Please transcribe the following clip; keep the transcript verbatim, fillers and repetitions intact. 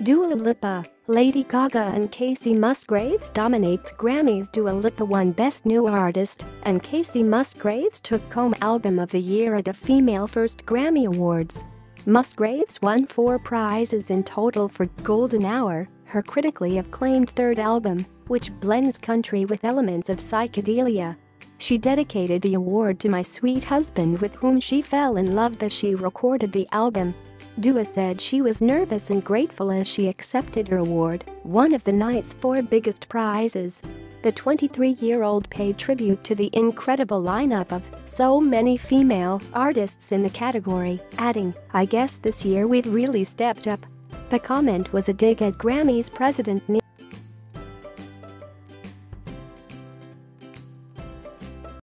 Dua Lipa, Lady Gaga and Kacey Musgraves dominate Grammys. Dua Lipa won Best New Artist, and Kacey Musgraves took home Album of the Year at the Female First Grammy Awards. Musgraves won four prizes in total for Golden Hour, her critically acclaimed third album, which blends country with elements of psychedelia. She dedicated the award to My Sweet Husband, with whom she fell in love as she recorded the album. Dua said she was nervous and grateful as she accepted her award, one of the night's four biggest prizes. The twenty-three-year-old paid tribute to the incredible lineup of so many female artists in the category, adding, "I guess this year we've really stepped up." The comment was a dig at Grammys president